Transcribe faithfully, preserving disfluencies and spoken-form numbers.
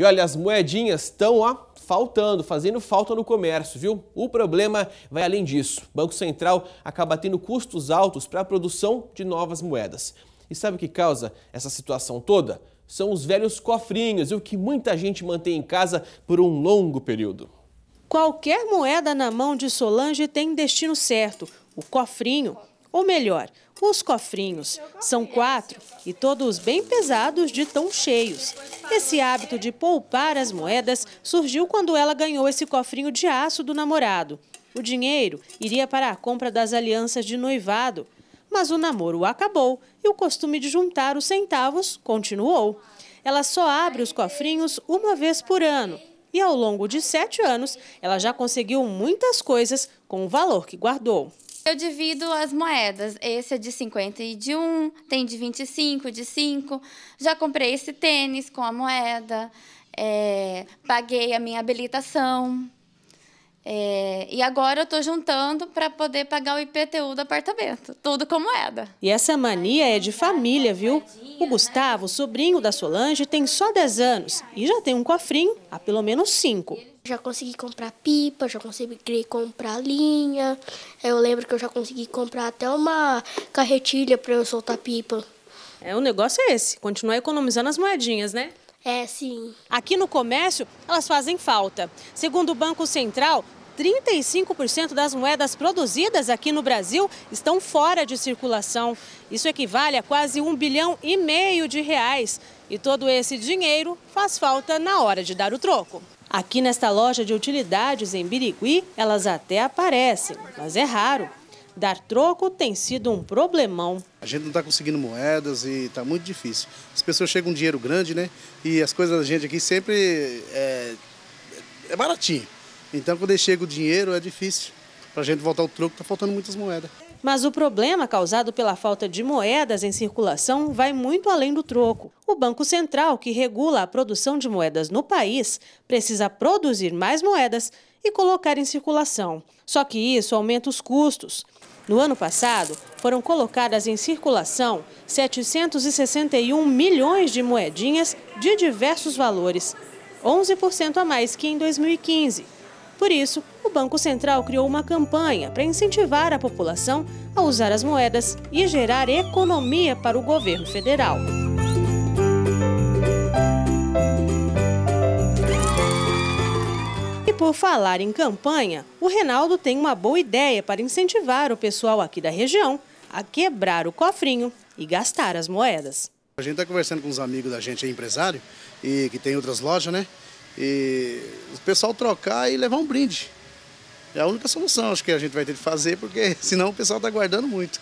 E olha, as moedinhas estão, ó, faltando, fazendo falta no comércio, viu? O problema vai além disso. O Banco Central acaba tendo custos altos para a produção de novas moedas. E sabe o que causa essa situação toda? São os velhos cofrinhos, o que muita gente mantém em casa por um longo período. Qualquer moeda na mão de Solange tem destino certo, o cofrinho, ou melhor, os cofrinhos. São quatro e todos bem pesados de tão cheios. Esse hábito de poupar as moedas surgiu quando ela ganhou esse cofrinho de aço do namorado. O dinheiro iria para a compra das alianças de noivado. Mas o namoro acabou e o costume de juntar os centavos continuou. Ela só abre os cofrinhos uma vez por ano. E ao longo de sete anos, ela já conseguiu muitas coisas com o valor que guardou. Eu divido as moedas. Esse é de cinquenta e de um, tem de vinte e cinco, de cinco. Já comprei esse tênis com a moeda, é, paguei a minha habilitação. É, e agora eu estou juntando para poder pagar o I P T U do apartamento, tudo com moeda. E essa mania é de família, viu? O Gustavo, sobrinho da Solange, tem só dez anos e já tem um cofrinho há pelo menos cinco. Já consegui comprar pipa, já consegui comprar linha. Eu lembro que eu já consegui comprar até uma carretilha para eu soltar pipa. É, o negócio é esse, continuar economizando as moedinhas, né? É, sim. Aqui no comércio, elas fazem falta. Segundo o Banco Central, trinta e cinco por cento das moedas produzidas aqui no Brasil estão fora de circulação. Isso equivale a quase um bilhão e meio de reais. E todo esse dinheiro faz falta na hora de dar o troco. Aqui nesta loja de utilidades em Birigui, elas até aparecem, mas é raro. Dar troco tem sido um problemão. A gente não está conseguindo moedas e está muito difícil. As pessoas chegam com dinheiro grande, né? E as coisas da gente aqui sempre é, é baratinho. Então, quando chega o dinheiro, é difícil. Para a gente voltar o troco, está faltando muitas moedas. Mas o problema causado pela falta de moedas em circulação vai muito além do troco. O Banco Central, que regula a produção de moedas no país, precisa produzir mais moedas e colocar em circulação. Só que isso aumenta os custos. No ano passado, foram colocadas em circulação setecentos e sessenta e um milhões de moedinhas de diversos valores, onze por cento a mais que em dois mil e quinze. Por isso, o Banco Central criou uma campanha para incentivar a população a usar as moedas e gerar economia para o governo federal. E por falar em campanha, o Reinaldo tem uma boa ideia para incentivar o pessoal aqui da região a quebrar o cofrinho e gastar as moedas. A gente está conversando com uns amigos da gente, é empresário, e que tem outras lojas, né? E o pessoal trocar e levar um brinde. É a única solução, acho que a gente vai ter que fazer, porque senão o pessoal está guardando muito.